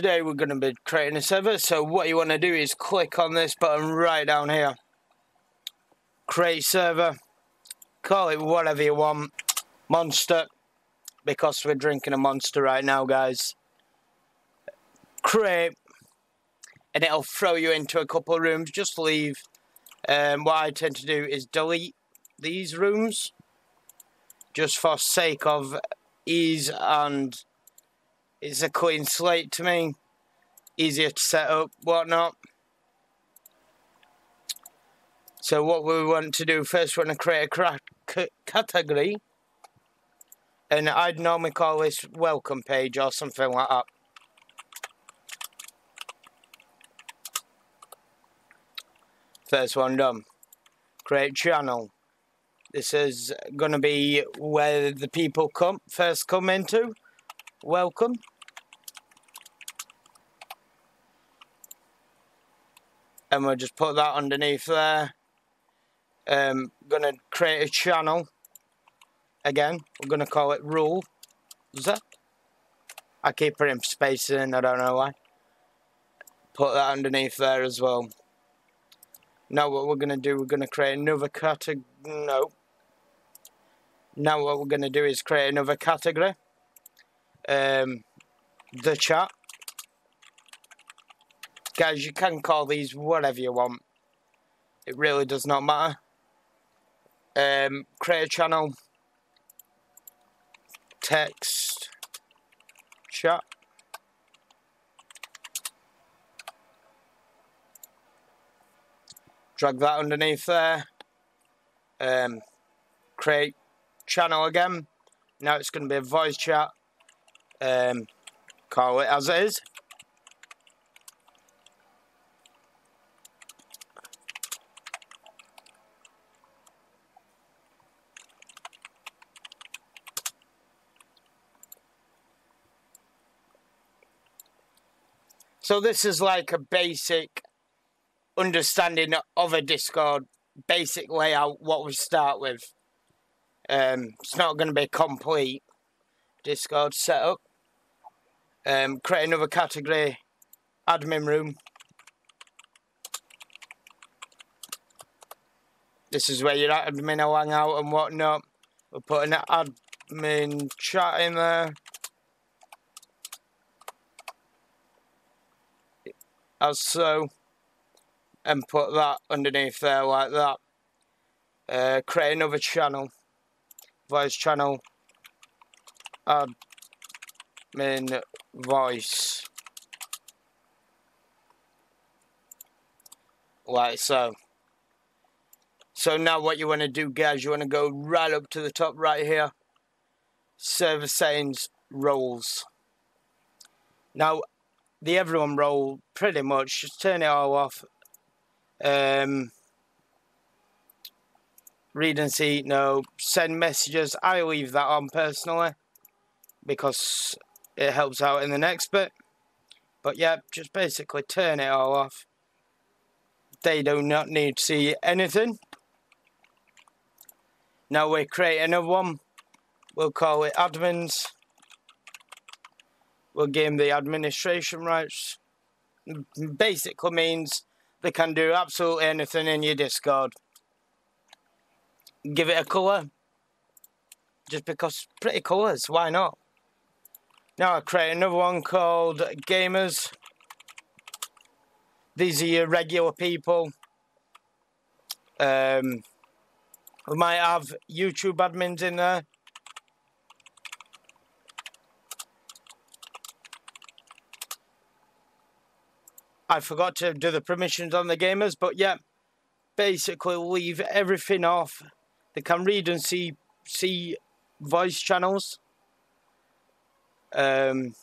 Today we're going to be creating a server, so what you want to do is click on this button right down here. Create server, call it whatever you want, Monster, because we're drinking a Monster right now, guys. Create, and it'll throw you into a couple of rooms. Just leave. What I tend to do is delete these rooms, just for sake of ease, and it's a clean slate to me, easier to set up, whatnot. So what we want to do first, we want to create a category, and I'd normally call this welcome page or something like that. First one done. Create channel. This is going to be where the people first come into. Welcome. And we'll just put that underneath there. Going to create a channel. Again, we're going to call it rules. I keep putting spaces in, I don't know why. Put that underneath there as well. Now what we're going to do, we're going to create another category. No. Now what we're going to do is create another category. The chat. Guys, you can call these whatever you want. It really does not matter. Create a channel. Text. Chat. Drag that underneath there. Create channel again. Now it's going to be a voice chat. Call it as it is. So this is like a basic understanding of a Discord, basic layout, what we start with. It's not going to be complete Discord setup. Create another category, admin room. This is where your admin will hang out and whatnot. We'll put an admin chat in there. As so. And put that underneath there like that. Create another channel. Voice channel. Admin voice, like so. So now what you want to do, guys, you want to go right up to the top right here, server settings, roles. Now the everyone role, pretty much just turn it all off. Read and see, no. Send messages, I leave that on personally because it helps out in the next bit. But yeah, just basically turn it all off. They do not need to see anything. Now we create another one. We'll call it admins. We'll give them the administration rights. Basically means they can do absolutely anything in your Discord. Give it a colour. Just because pretty colours, why not? Now I create another one called Gamers. These are your regular people. We might have YouTube admins in there. I forgot to do the permissions on the gamers, but yeah, basically leave everything off. They can read and see voice channels. Embed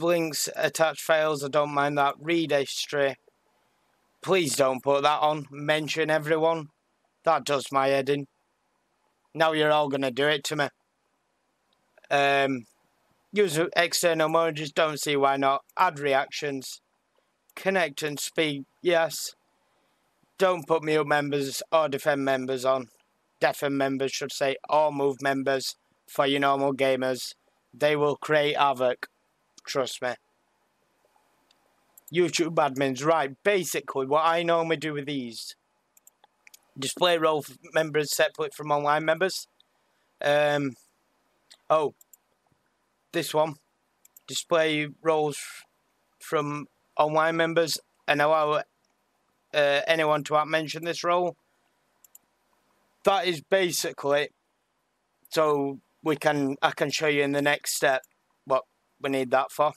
links, attach files, I don't mind that. Read history. Please don't put that on. Mention everyone. That does my head in. Now you're all going to do it to me. Use external emojis, don't see why not. Add reactions. Connect and speak, yes. Don't put mute members or defend members on. Defend members should say, or move members for your normal gamers. They will create havoc. Trust me. YouTube admins. Right, basically what I normally do with these. Display role members separate from online members. Oh. This one. Display roles from online members and allow anyone to mention this role. That is basically it. So I can show you in the next step what we need that for.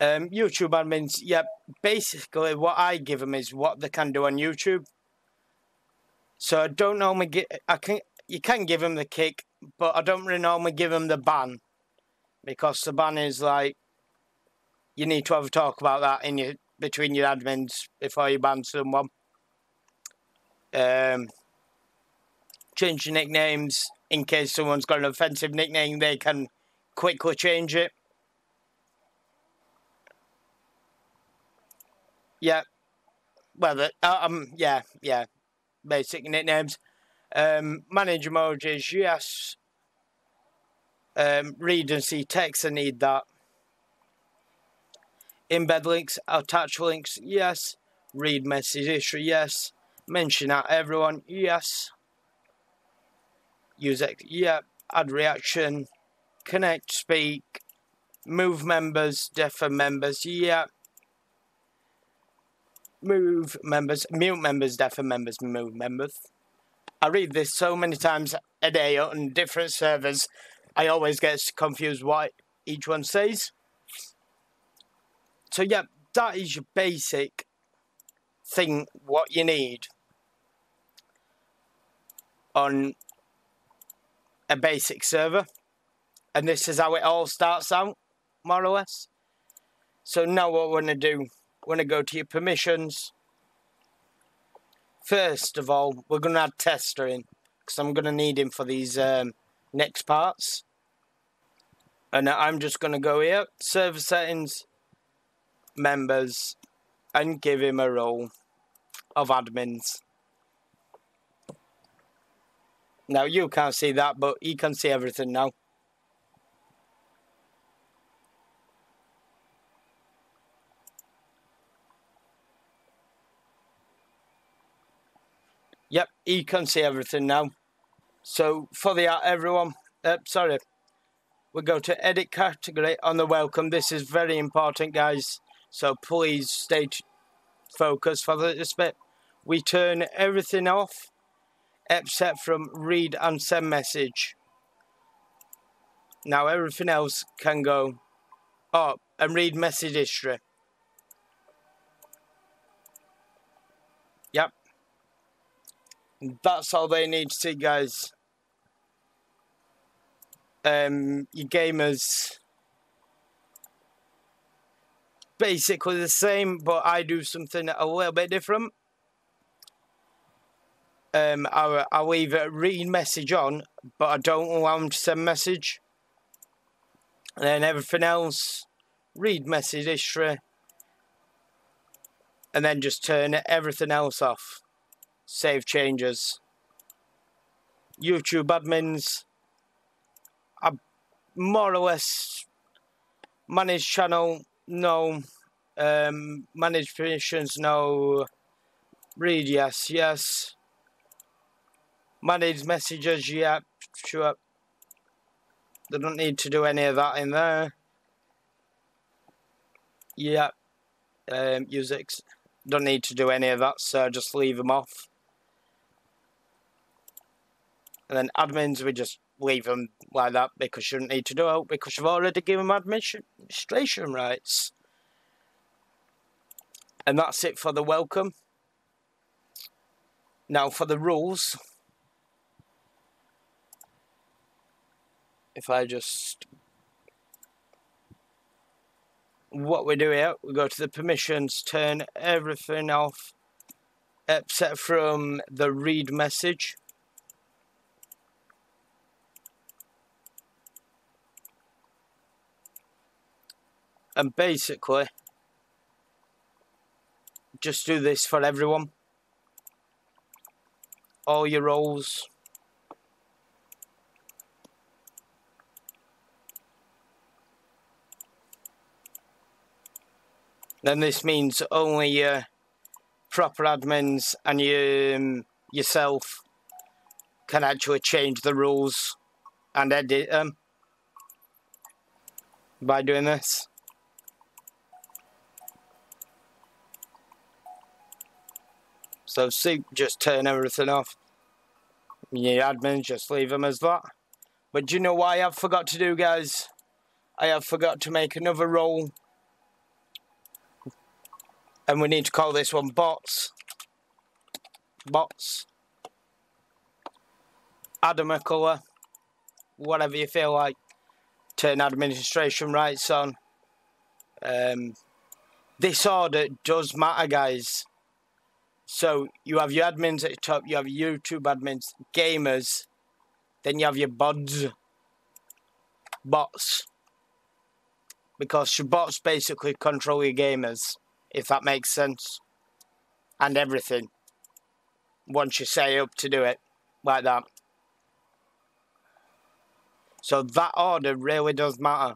YouTube admins, yeah, basically what I give them is what they can do on YouTube. So I don't normally get, you can give them the kick, but I don't really normally give them the ban, because the ban is like, you need to have a talk about that in your, between your admins before you ban someone. Change your nicknames in case someone's got an offensive nickname, they can quickly change it. Yeah, well, the, yeah, basic nicknames. Manage emojis, yes. Read and see text, I need that. Embed links, attach links, yes. Read message history, yes. Mention at everyone, yes. Use it, yeah. Add reaction, connect, speak, move members, defer members, yeah. Move members, mute members, defer members, move members. I read this so many times a day on different servers, I always get confused what each one says. So yeah, that is your basic thing, what you need on a basic server, and this is how it all starts out, more or less. So now what we're going to do, we're going to go to your permissions. First of all, we're going to add tester in, because I'm going to need him for these next parts. And I'm just going to go here, server settings, members, and give him a role of admins. Now, you can't see that, but he can see everything now. Yep, he can see everything now. So, for the everyone, sorry, we'll go to edit category on the welcome. This is very important, guys. So, please stay focused for this bit. We turn everything off, except from read and send message. Now everything else can go up, and read message history. Yep. That's all they need to see, guys. Your gamers. Basically the same, but I do something a little bit different. I'll either read message on, but I don't allow them to send message. And then everything else, read message history. And then just turn everything else off. Save changes. YouTube admins. I more or less manage channel, no. Manage permissions, no. Read, yes, yes. Manage messages, yeah, sure. They don't need to do any of that in there. Yeah, music, don't need to do any of that, so just leave them off. And then admins, we just leave them like that, because you don't need to do it, because you've already given them administration rights. And that's it for the welcome. Now for the rules. If I just, what we do here, we go to the permissions, turn everything off, except from the read message. And basically, just do this for everyone. All your roles. then this means only your proper admins and yourself can actually change the rules and edit them by doing this. So see, just turn everything off. Your admins, just leave them as that. But do you know what I have forgot to do, guys? I have forgot to make another role. And we need to call this one bots. Bots. Add them a colour. Whatever you feel like. Turn administration rights on. This order does matter, guys. So you have your admins at the top, you have your YouTube admins, gamers, then you have your bots. Because your bots basically control your gamers, if that makes sense. And everything. Once you say up to do it, like that. So that order really does matter.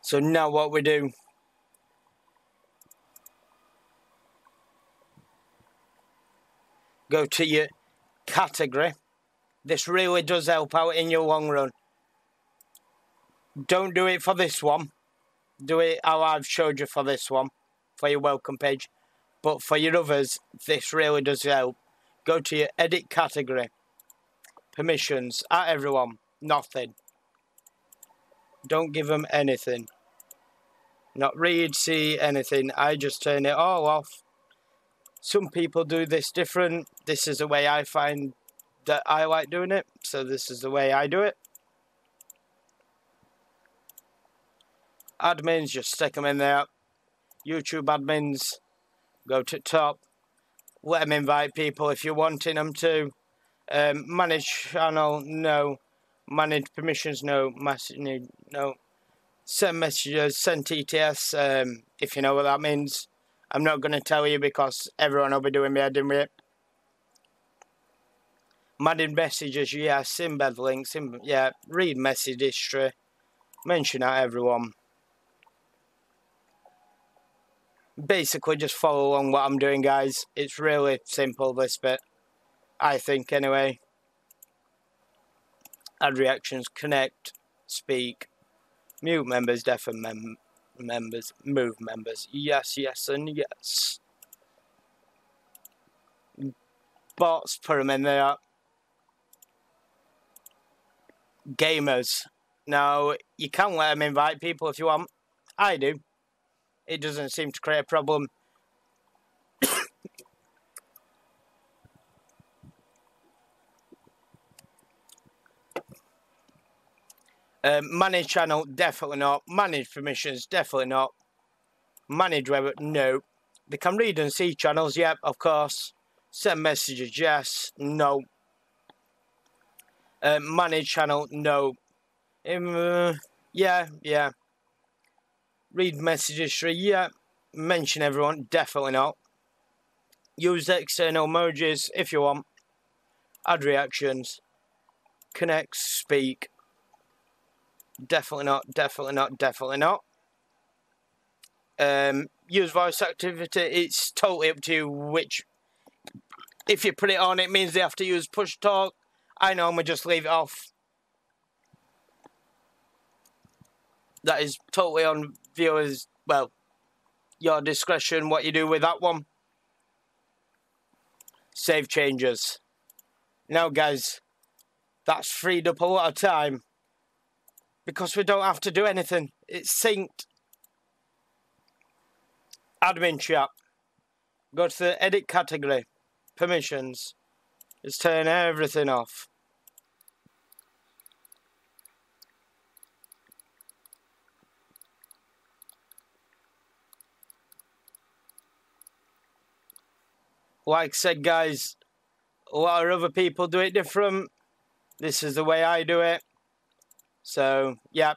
So now what we do. Go to your category. This really does help out in your long run. Don't do it for this one. Do it how I've showed you for this one, for your welcome page. But for your others, this really does help. Go to your edit category. Permissions. At everyone. Nothing. Don't give them anything. Not read, see, anything. I just turn it all off. Some people do this different. This is the way I find that I like doing it. So this is the way I do it. Admins, just stick them in there. YouTube admins, go to top. Let them invite people if you're wanting them to. Manage channel, no. Manage permissions, no. No. Send messages, send TTS, if you know what that means. I'm not going to tell you because everyone will be doing me heading with it. Manage messages, yes. Embed links, yeah. Read message history. Mention at everyone. Basically, just follow along what I'm doing, guys. It's really simple, this bit. I think, anyway. Add reactions, connect, speak. Mute members, deaf and members, move members. Yes, yes, and yes. Bots, put them in there. Gamers. Now, you can let them invite people if you want. I do. It doesn't seem to create a problem. Manage channel, definitely not. Manage permissions, definitely not. Manage web, no. They can read and see channels, yep, of course. Send messages, yes, no. Manage channel, no. Yeah, yeah. Read message history, yeah. Mention everyone, definitely not. Use external emojis if you want. Add reactions. Connect, speak. Definitely not, definitely not, definitely not. Use voice activity, it's totally up to you which... If you put it on, it means they have to use push talk. I normally just leave it off. That is totally on viewers, well, your discretion, what you do with that one. Save changes. Now, guys, that's freed up a lot of time. Because we don't have to do anything. It's synced. Admin chat. Go to the edit category. Permissions. Just turn everything off. Like I said, guys, a lot of other people do it different. This is the way I do it. So, yeah.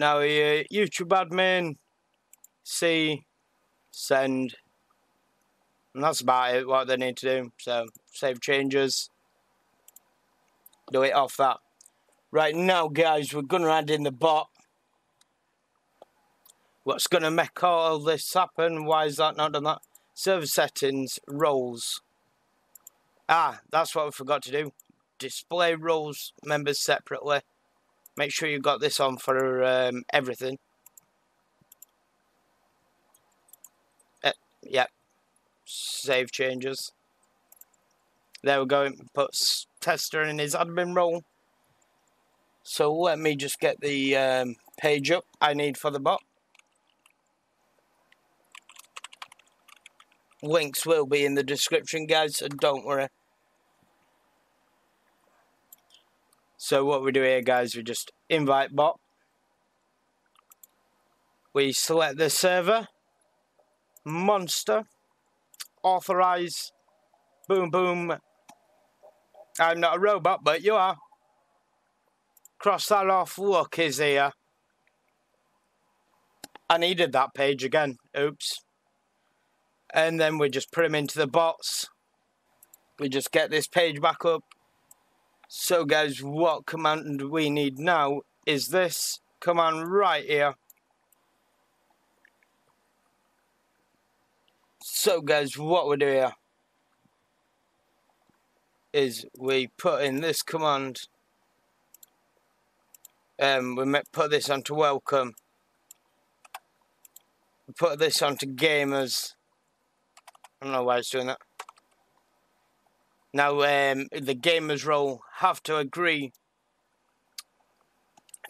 Now here, YouTube admin, C, send, and that's about it, what they need to do. So, save changes, do it off that. Right now, guys, we're going to add in the bot. What's going to make all this happen? Why is that not done that? Server settings, roles. Ah, that's what we forgot to do. Display roles members separately. Make sure you've got this on for everything. Yeah. Save changes. There we go. Puts tester in his admin role. So let me just get the page up I need for the bot. Links will be in the description, guys, so don't worry. So what we do here, guys, we just invite bot. We select the server. Monster. Authorize. Boom, boom. I'm not a robot, but you are. Cross that off. Look, he's here. I needed that page again. Oops. And then we just put him into the bots. We just get this page back up. So, guys, what command we need now is this command right here. So, guys, what we do here is we put in this command. We put this onto welcome. We put this onto gamers. I don't know why it's doing that. Now, the gamers role have to agree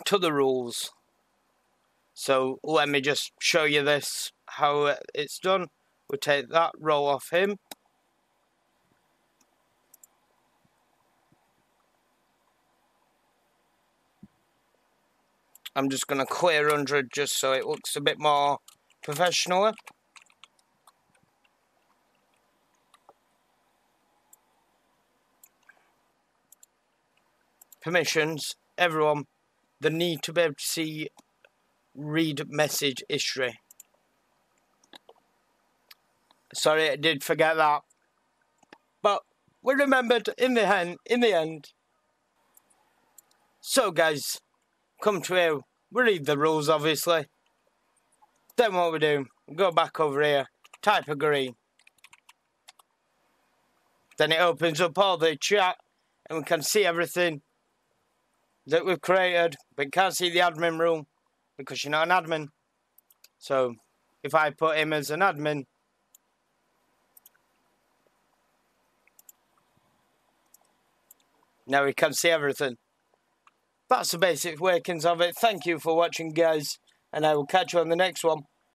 to the rules. So let me just show you this, how it's done. We'll take that role off him. I'm just going to clear 100 just so it looks a bit more professional. Permissions, everyone, the need to be able to see, read message history. Sorry, I did forget that. But we remembered in the end. So, guys, come to here. We read the rules, obviously. Then what we do, we go back over here, type agree. Then it opens up all the chat, and we can see everything that we've created, but you can't see the admin rule because you're not an admin. So if I put him as an admin, now we can see everything. That's the basic workings of it. Thank you for watching, guys, and I will catch you on the next one.